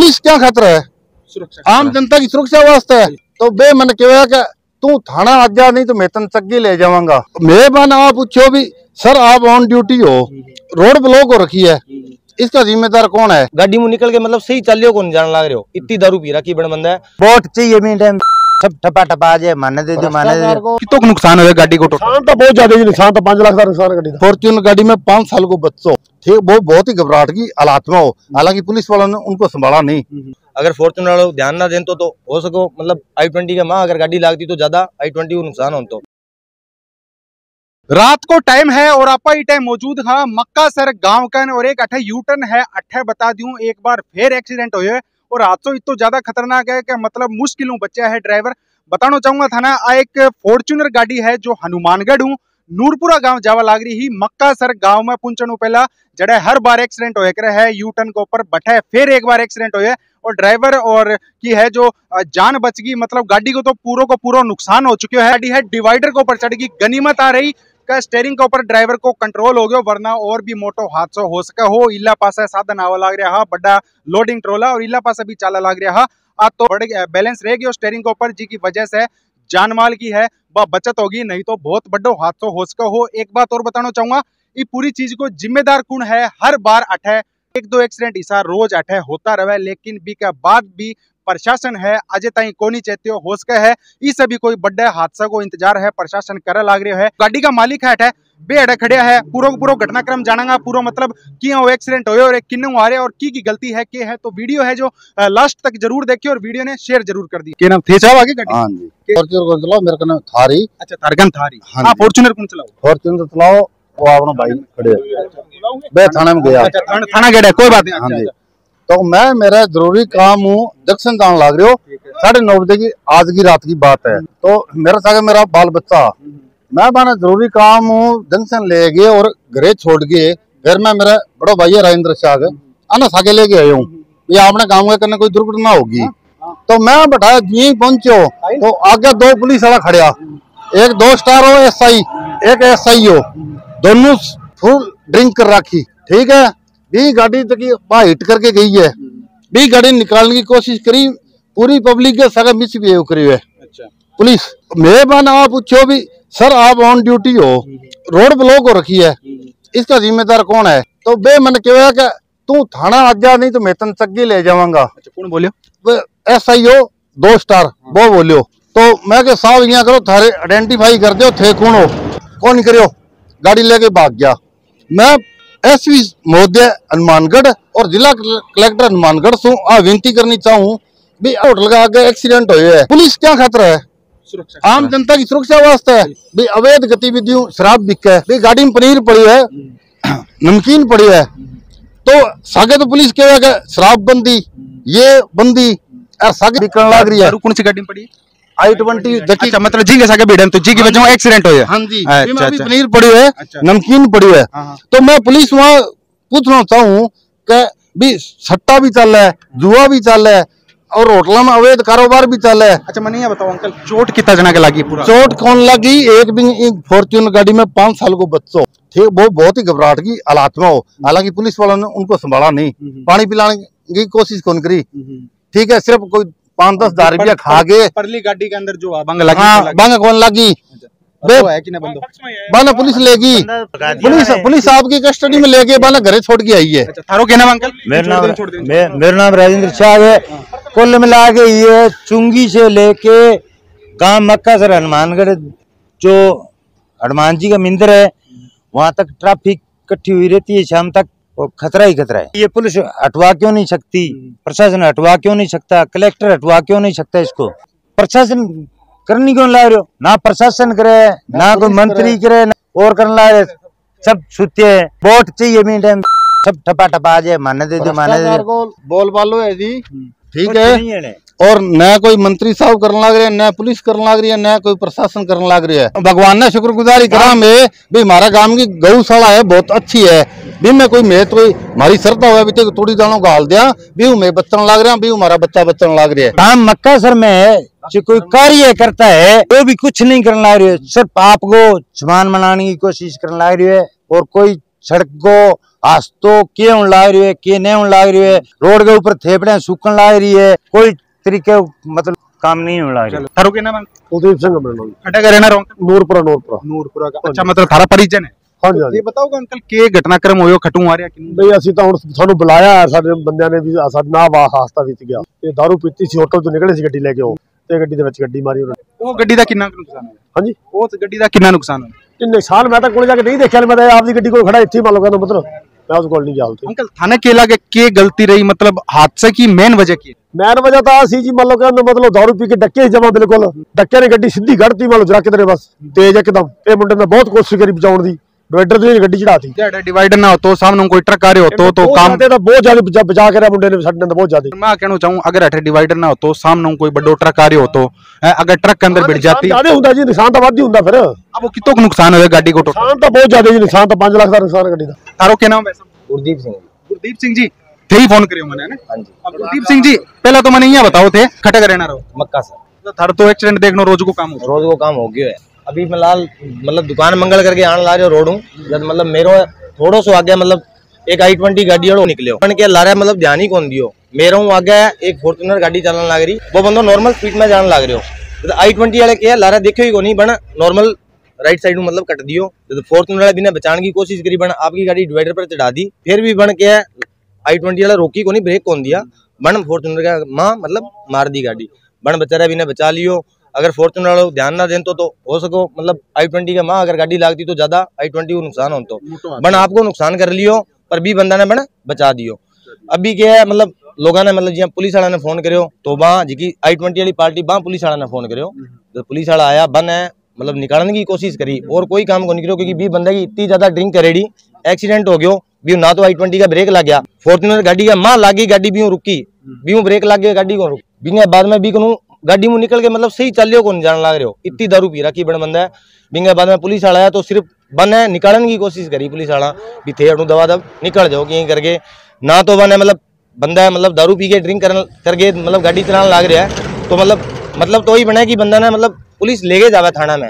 Police क्या खतरा है, आम जनता की सुरक्षा वास्ते है। तो बे मन कहया कि तू थाना आ जा नहीं तो मैं तन चक्की ले जाऊंगा। मैं मन आप पूछो भी सर आप ऑन ड्यूटी हो, रोड ब्लॉक हो रखी है, इसका जिम्मेदार कौन है? गाड़ी में निकल के मतलब सही चल रहे हो, जान लग रहे हो इतनी दारू पी रखी बड़ा बंदा है। वोट चाहिए मेरे टाइम सब ठपा ठपा जाए, माने दे दो माने दे। कितना नुकसान हो गाड़ी को? नुकसान तो बहुत ज्यादा, नुकसान तो 5 लाख का नुकसान गाड़ी का। फॉर्च्यूनर गाड़ी में 5 साल को बच्चों थे, वो बहुत ही घबराहट की हालात में हो, हालांकि पुलिस वालों ने उनको संभाला नहीं। अगर फॉर्च्यूनर वालों ध्यान ना दें तो हो सको मतलब i20 का माँ अगर गाड़ी लागती तो ज्यादा i20 को नुकसान हो। तो रात को टाइम है और आपा इटे मौजूद है मक्कासर गांव का, और एक अठे यूटर्न है। अठे बता दूं एक बार फिर एक्सीडेंट हुए और हादसों इतना ज्यादा खतरनाक है कि मतलब मुश्किलों बच्चा है ड्राइवर। बताना चाहूंगा थाना एक फॉर्च्यूनर गाड़ी है जो हनुमानगढ़ नूरपुरा गांव जावा लाग रही ही मक्कासर गांव में पहुंचने पहला जड़े हर बार एक्सीडेंट होए करे है। यूटर्न के ऊपर बठे फिर एक बार एक्सीडेंट हुए और ड्राइवर और की है जो जान बच गई, मतलब गाड़ी को तो पूरा का पूरा नुकसान हो चुके है। गाड़ी है डिवाइडर के ऊपर चढ़ गई, गनीमत आ रही का स्टेयरिंग के ऊपर ड्राइवर को कंट्रोल हो गया, वरना और भी मोटो हादसा हो सका हो। इला पासा साधन आवा लाग रहा बड़ा लोडिंग ट्रोला और इला पासा भी चाला लाग रहा आ तो बैलेंस रह गया स्टेयरिंग के ऊपर, जी की वजह से जान माल की है बा बचत होगी, नहीं तो बहुत बड़ो हादसा हो सका हो। एक बात और बताना चाहूंगा, ये पूरी चीज को जिम्मेदार कौन है? हर बार अठे एक दो एक्सीडेंट इसा रोज अठे होता रहे, लेकिन बी के बाद भी प्रशासन है अजे ताई कोनी चेत्यो हो सके है। इस सभी कोई बड़े हादसा को इंतजार है, प्रशासन करे लाग रहे है। गाड़ी का मालिक है अठे बेअड़े खड़िया है, पूरा पूरा घटनाक्रम जानांगा, पूरा मतलब क्यों एक्सीडेंट हुए और किन्नू आ रहे और की गलती है के है। तो वीडियो है जो लास्ट तक जरूर देखिए और वीडियो ने शेयर जरूर कर दी। के नाम थे साहब आगे गाड़ी? हां जी फॉर्च्यूनर को चलाओ, मेरे का नाम थारी। अच्छा थारगन थारी, हां फॉर्च्यूनर को चलाओ, फॉर्च्यूनर चलाओ वो अपना भाई खड़े बे थाने में गया। अच्छा थाना गए कोई बात नहीं। हां जी तो मैं मेरा जरूरी काम हूँ जंक्शन जान लाग रहे हो 9:30 बजे की आज की रात की बात है। तो मेरे साथ मेरा बाल बच्चा मैं माना जरूरी काम हूँ जंक्शन ले गए और घरे छोड़ गए। घर में मेरा बड़ा भाई है राजेंद्र शाह आना सागे लेके आये हूँ ये आपने काम का करने कोई दुर्घटना होगी। तो मैं बैठाया यही पहुंचे हो तो आगे 2 पुलिस वाला खड़े, एक 2 स्टार हो SI एक SI हो, दोनों फुल ड्रिंक कर राखी ठीक है। भी गाड़ी तक हिट करके गई है, भी गाड़ी निकालने की कोशिश करी, पूरी पब्लिक के साथ मिसबिहेव करी है। अच्छा। पुलिस मेरे बान आप पूछो भी सर आप ऑन ड्यूटी हो, रोड ब्लॉक हो रखी है, इसका जिम्मेदार कौन है? तो बे मन कहया कि तू थाना आ जा नहीं तो मैं तन चक्की ले जाऊंगा। अच्छा, कौन बोलियो? SI 2 स्टार वो बोलियो। तो मैं के साहब यहाँ करो थारे आइडेंटिफाई कर दो थे कौन हो, कौन करो गाड़ी लेके भाग गया। मैं SP महोदय हनुमानगढ़ और जिला कलेक्टर हनुमानगढ़ से विनती करनी चाहूँ भी होटल का आगे एक्सीडेंट हुए है, पुलिस क्या खतरा है? आम जनता की सुरक्षा वास्ते है। भी अवैध गतिविधियों शराब बिके, भी गाड़ी में पनीर पड़ी है, नमकीन पड़ी है, तो सागे तो पुलिस कहेगा शराब बंदी ये बंदी सागे बिकने लग रही है। कौन सी गाड़ी में पड़ी? i20 जकी। मतलब जी के सागे भीड़ तो जी की वजह में एक्सीडेंट हुआ है। हां जी पनीर पड़ी है, नमकीन पड़ी है। तो मैं पुलिस वहां पूछना चाहूँ कि भी सट्टा भी चल रहा है, जुआ भी चल रहा है और होटलों में अवैध कारोबार भी चल रहा है। अच्छा मैंने ये बताओ अंकल चोट कितना जना के लगी? पूरा चोट कौन लगी? एक भी फॉर्च्यूनर गाड़ी में 5 साल को बच्चों थे, वो बहुत ही घबराहट की हालात में हो, हालांकि पुलिस वालों ने उनको संभाला नहीं, पानी पिलाने की कोशिश कौन करी ठीक है, सिर्फ कोई 5-10 हजार रुपया खा गए। परली गाड़ी के अंदर जो बंग कौन लगी बाना पुलिस लेगी, पुलिस आपकी कस्टडी में लेके बाना घरे छोड़ के आई है। मेरा नाम राजेंद्र शाह है। कुल मिला के ये चुंगी से लेके गांव मक्कासर हनुमानगढ़ जो हनुमान जी का मंदिर है वहाँ तक ट्रैफिक इकट्ठी हुई रहती है शाम तक, खतरा ही खतरा है। ये पुलिस हटवा क्यों नहीं सकती, प्रशासन हटवा क्यों नहीं सकता, कलेक्टर हटवा क्यों नहीं सकता इसको? प्रशासन करनी क्यों ला रहे हो? ना प्रशासन करे ना कोई मंत्री करे और करने ला रहे, सब छुते है। वोट चाहिए मेरे टाइम सब ठपा ठपा आ जाए, माने दे दो माने दे दो बोल बालो है जी ठीक है। और न कोई मंत्री साहब करने लग रहे हैं, न पुलिस करने लग रही है, न कोई प्रशासन करने लग रही है। भगवान ने शुक्रगुजारी करा में भी हमारा गांव की गौशाला है बहुत अच्छी है, भी मैं कोई मैं तो हमारी श्रद्धा हुआ भी तो थोड़ी दानों गाल दिया भी मैं बच्चन लग रहा हूँ भी हमारा बच्चा बच्चन लग रहा है। गांव मक्कासर में जो कोई कार्य करता है वो भी कुछ नहीं करने लग रही है, सिर्फ आपको समान मनाने की कोशिश करने लग रही है और कोई सड़कों आस्तो के उन लाग रही है के नहीं उन लाग रही है, रोड के ऊपर थेपड़े सूखन लाग रही है, कोई तरीके मतलब काम नहीं हो रहा है। थारू के नाम कुलदीप सिंह बरनौली, खड्डा का रहना नूरपुरा का। अच्छा मतलब थारा परिजन है? हां जी। ये बताओ अंकल के घटनाक्रम होयो खटू आ रहा कि नहीं? भई ਅਸੀਂ ਤਾਂ ਹੁਣ ਤੁਹਾਨੂੰ बुलाया है, ਸਾਡੇ ਬੰਦਿਆਂ ਨੇ ਵੀ ਸਾਡਾ ਨਾ ਵਾਹ ਹਾਸਤਾ ਵਿੱਚ ਗਿਆ। ਇਹ दारू ਪੀਤੀ ਸੀ, ਹੋਟਲ ਤੋਂ ਨਿਕਲੇ ਸੀ ਗੱਡੀ ਲੈ ਕੇ, ਉਹ ਤੇ ਗੱਡੀ ਦੇ ਵਿੱਚ ਗੱਡੀ ਮਾਰੀ ਉਹਨਾਂ। ਉਹ ਗੱਡੀ ਦਾ ਕਿੰਨਾ ਨੁਕਸਾਨ ਹੋਇਆ? ਹਾਂਜੀ ਉਹ ਗੱਡੀ ਦਾ ਕਿੰਨਾ ਨੁਕਸਾਨ ਹੋਇਆ? ਇਹ ਨੁਕਸਾਨ ਮੈਂ ਤਾਂ ਕੋਲ ਜਾ ਕੇ ਨਹੀਂ ਦੇਖਿਆ, ਮੈਂ ਤਾਂ ਆਪ ਦੀ ਗੱਡੀ ਕੋਲ ਖੜਾ ਇੱਥੇ ਮੰਨ ਲਓ ਕਹਿੰਦਾ ਮਤਲਬ अंकल थाने के लागे के गलती रही मतलब हादसे की मेन वजह की? मेन वजह था सी जी मतलब दारू पी के डके जमा बिल्कुल डके ने गड्डी सीधी गड़ती मतलब जरा कितने बस तेज एकदम। ये मुंडे ने बहुत कोशिश करी बचाने दी, डिवाइडर से गड्डी चढ़ाती, डिवाइडर ना हो तो सामने कोई ट्रक आ रहे हो तो काम तो बहुत ज्यादा बचा कर मुंडे ने साडे ने बहुत ज्यादा। मैं कहना चाहूँ अगर अठे डिवाइडर ना हो तो सामने कोई बड़ो ट्रक आ रहे हो तो अगर ट्रक के अंदर भिड़ जाती होता जी नुकसान तो वादी होता। फिर अब कितो नुकसान हो गाड़ी को? नुकसान तो बहुत ज्यादा जी, नुकसान तो 5 लाख का नुकसान गाड़ी का। थारो क्या नाम है? गुरदीप सिंह। गुरदीप सिंह जी थे ही फोन करियो मैंने है ना? अब गुरदीप सिंह जी पहला तो मैंने यहाँ बताओ थे खटक रहना रहो मक्कासर, थारो तो एक्सीडेंट देखना रोज को काम हो गया है। अभी फिलहाल मतलब दुकान मंगल करके आने ला रहे रोड हूँ जब मतलब मेरो थोड़ो सो आ गया मतलब एक i20 गाड़ी और निकले हो के ला रहा है मतलब ध्यान ही कौन दियो मेरो हूँ आ गया एक फॉर्च्यूनर गाड़ी चलाने लग रही, वो बंदो नॉर्मल स्पीड में जाने लग रहे हो, i20 वाले क्या ला रहा देखो ही को नहीं बना नॉर्मल राइट साइड में मतलब कट दियो, तो फॉर्च्यूनर वाले बिना बचाने की कोशिश करी बना आपकी गाड़ी डिवाइडर पर चढ़ा दी, फिर भी बन क्या i20 वाला रोकी को नहीं ब्रेक कौन दिया बन फॉर्च्यूनर का माँ मतलब मार दी गाड़ी बन बेचारा बिना बचा लियो। अगर फॉर्च्यूनर वालों ध्यान ना दें तो हो सको मतलब i20 का माँ अगर गाड़ी लागती तो ज्यादा i20 को नुकसान हो तो बना आपको नुकसान कर लियो पर भी बंदा ने बना बचा दियो। अभी क्या है मतलब लोगों ने मतलब जी पुलिस वाला ने फोन करो तो वहाँ जी i20 वाली पार्टी वहाँ पुलिस वाला ने फोन करो तो पुलिस वाला आया बन है मतलब निकालने की कोशिश करी और कोई काम को नहीं करो क्योंकि भी बंदा की इतनी ज्यादा ड्रिंक करेगी एक्सीडेंट हो गयो भी ना तो i20 का ब्रेक लग गया, फॉर्च्यूनर गाड़ी का माँ लागी गाड़ी भी रुकी भी ब्रेक लग गया गाड़ी को रुक भी बाद में भी गाड़ी मुँह निकल के मतलब सही चलियो को नहीं जान लग रहे हो इतनी दारू पी रखी बड़ा बंदा है। बिंगा बाद में पुलिस वाला आया तो सिर्फ बन है निकालने की कोशिश करी पुलिस वाला भी थे अड़ू दवा दब निकल जाओ यहीं करके ना तो बन है मतलब बंदा है मतलब दारू पी के ड्रिंक करके मतलब गाड़ी चलाने लग रहा है तो मतलब तो ही बना है कि बंदा ने मतलब पुलिस लेके जावा थाना में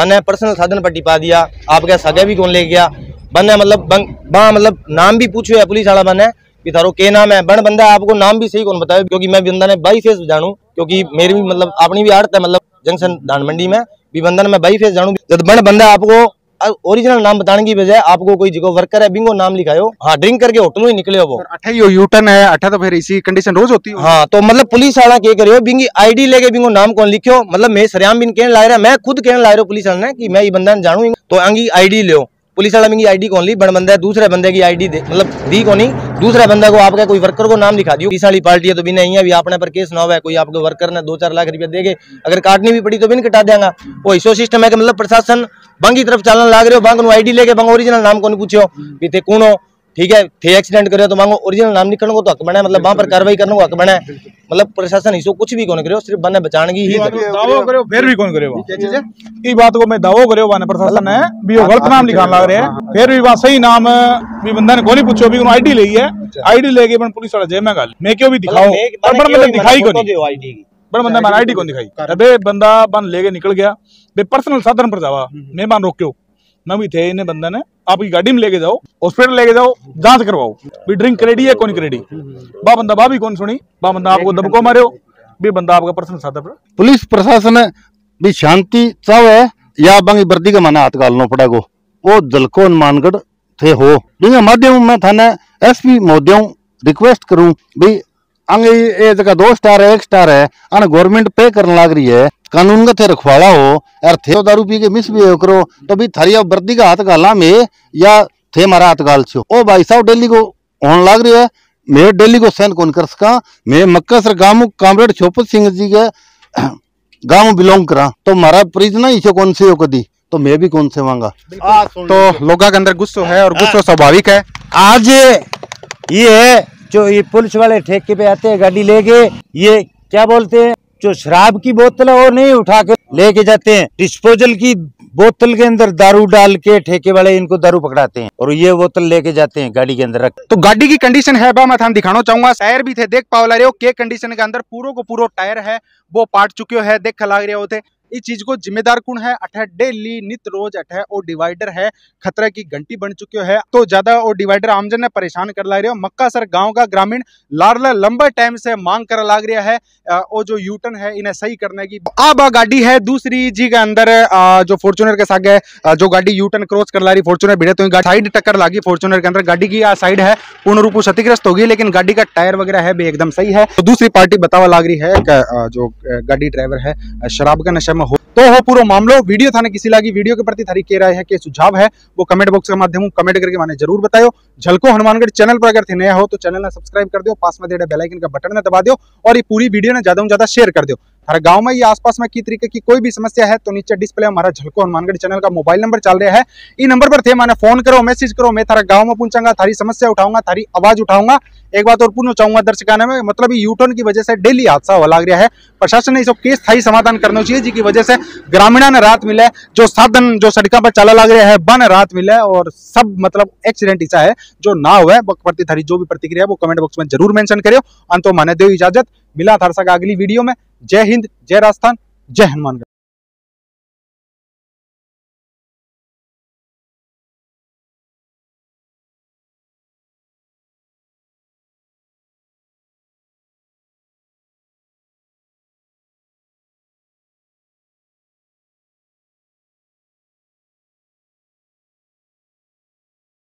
बन है पर्सनल साधन पर टिपा दिया, आपका सगा भी कौन ले गया बन है मतलब वहाँ मतलब नाम भी पूछो है पुलिस वाला बन है कि थारो के नाम है बन बंदा आपको नाम भी सही कौन बताए क्योंकि मैं बंदा ने बाई फेस जानू क्योंकि मेरी भी मतलब अपनी भी आड़त है मतलब जंक्शन धान मंडी में भी बंदा ने मैं बाई फेस जानू जब बंदा आपको ओरिजिनल नाम बताने की बजाय आपको कोई जिको वर्कर है बिंगो नाम लिखायो हाँ ड्रिंक करके होटल में निकले हो वो अठा ही यूटर्न है अठा तो फिर इसी कंडीशन रोज होती है हाँ तो मतलब पुलिस वाला क्या करो बिंगी आईडी लेके बिंगो नाम कौन लिखियो मतलब मैं सरेआम बिन कहने लाग रहा मैं खुद कहने लाग रहा हूँ पुलिस वाला ने कि मैं ये बंदा ने जानू तो अंगी आईडी ले पुलिस वाला बिंगी आईडी कौन ली बड़ा बंदा है दूसरे बंदे की आईडी मतलब दी को नहीं दूसरे बंदा को आपका कोई वर्कर को नाम लिखा दियो पुलिस वाली पार्टी है तो भी नहीं है भी आपने पर केस ना हुआ है कोई आपको वर्कर ने 2-4 लाख रुपया देके अगर काटनी भी पड़ी तो भी नहीं कटा देगा वो ऐसा सिस्टम है कि मतलब प्रशासन बंग की तरफ चलने लाग रहे हो बंग आईडी लेके बंग ओरिजिनल नाम को नहीं पूछो भी थे कौन हो ठीक है थे एक्सीडेंट करे तो मांगो ओरिजिनल नाम लिखने को तो हक बना है मतलब वहाँ पर कार्रवाई करने को हक बना है मतलब प्रशासन इसको कुछ भी कौन करो सिर्फ बने बचाने की ही दावो करो फिर भी कौन करो इस बात को मैं दावो करो बने प्रशासन है भी वो गलत नाम लिखाने लग रहे हैं फिर भी बात सही नाम भी बंदा ने कोई पूछो भी आईडी ली है आईडी लेके पुलिस वाला जेब में गाली मैं क्यों भी दिखाओ दिखाई को बड़ा बंदा मैंने आईडी कौन दिखाई अबे बंदा बन लेके निकल गया बे पर्सनल साधन पर जावा मैं बन रोक्यो मैं भी थे इन्हें बंदा ने आपकी गाड़ी में लेके जाओ हॉस्पिटल लेके जाओ जांच करवाओ भी ड्रिंक करेडी है कौन करेडी बा बंदा बा भी कौन सुनी बा बंदा आपको दबको मारे हो भी बंदा आपका पर्सनल साधन पर पुलिस प्रशासन भी शांति चाव है या बांगी बर्दी का माना हाथ घालना पड़ा को वो झलको हनुमानगढ़ थे हो माध्यम में थाने SP महोदय रिक्वेस्ट करूँ भी अंगे ये जगह 2 स्टार है 1 स्टार है अने गवर्नमेंट पे करने लाग रही है कानून का थे रखवाड़ा हो यार थे दारू पी के मिसबिहेव करो तो भी थारी वर्दी का हाथ गाला में या थे मारा हाथ गाल छो ओ भाई साहब डेली को होने लाग रही है मैं डेली को सहन कौन कर सका मैं मक्कासर गांव कामरेड शोपत सिंह जी के गाँव बिलोंग करा तो मारा परिजना इसे कौन से हो कदी तो मैं भी कौन से मांगा तो लोगों के अंदर गुस्सा है और गुस्सा स्वाभाविक है। आज ये जो ये पुलिस वाले ठेके पे आते हैं गाड़ी लेके ये क्या बोलते हैं जो शराब की बोतल है वो नहीं उठा के लेके जाते हैं डिस्पोजल की बोतल के अंदर दारू डाल के ठेके वाले इनको दारू पकड़ाते हैं और ये बोतल लेके जाते हैं गाड़ी के अंदर रख। तो गाड़ी की कंडीशन है बा मैं थान दिखाना चाहूंगा टायर भी थे देख पाओ ला रहे हो के कंडीशन के अंदर पूरा टायर है वो पाट चुके है देख लाग रहे होते इस चीज को जिम्मेदार कौन है? अठे डेली नित रोज अठे और डिवाइडर है खतरे की घंटी बन चुकी है। तो ज्यादा और डिवाइडर आमजन ने परेशान कर ला रहे हो। मक्कासर गांव का ग्रामीण लारला लंबा टाइम से मांग कर लाग रहा है और जो यूटर्न है इन्हें सही करने की। अब गाड़ी है दूसरी जी के अंदर जो फॉर्च्यूनर के सागे जो गाड़ी यूटर्न क्रॉस कर ला रही फॉर्च्यूनर भिड़े तो साइड टक्कर लागी फॉर्च्यूनर के अंदर। गाड़ी की साइड है पूर्ण रूप से क्षतिग्रस्त होगी लेकिन गाड़ी का टायर वगैरह है भी एकदम सही है। तो दूसरी पार्टी बतावा लाग रही है जो गाड़ी ड्राइवर है शराब का नशे में हो तो हो पूरा मामलो। वीडियो थाने किसी लागी वीडियो के प्रति थारी कह रहा है कि सुझाव है वो कमेंट बॉक्स के माध्यम कमेंट करके माने जरूर बताओ। झलको हनुमानगढ़ चैनल पर अगर थे नया हो तो चैनल ने सब्सक्राइब कर दो, पास में दे बेल आइकन का बटन ने दबा दो और ये पूरी वीडियो ने ज्यादा से ज्यादा शेयर कर दो। हर गांव में या आसपास में किस तरीके की कोई भी समस्या है तो नीचे डिस्प्ले हमारा झलको हनुमानगढ़ चैनल का मोबाइल नंबर चल रहा है। इन नंबर पर थे माने फोन करो मैसेज करो, मैं थारा गांव में पहुंचाऊंगा, थारी समस्या उठाऊंगा, थारी आवाज उठाऊंगा। एक बात और पूछना चाहूंगा दर्शकाने में मतलब यूटर्न की वजह से डेली हादसा हो लग रहा है। प्रशासन ने इस केस थाई समाधान करना चाहिए जिसकी वजह से ग्रामीणों ने रात मिले जो साधन जो सड़कों पर चला लग रहा है बन रात मिले और सब मतलब एक्सीडेंट ऐसा है जो ना हुआ प्रति थारी जो भी प्रतिक्रिया है वो कमेंट बॉक्स में जरूर मेंशन करो। अंत माने दो इजाजत, मिला थारसा का अगली वीडियो में। जय हिंद, जय राजस्थान, जय हनुमानगढ़।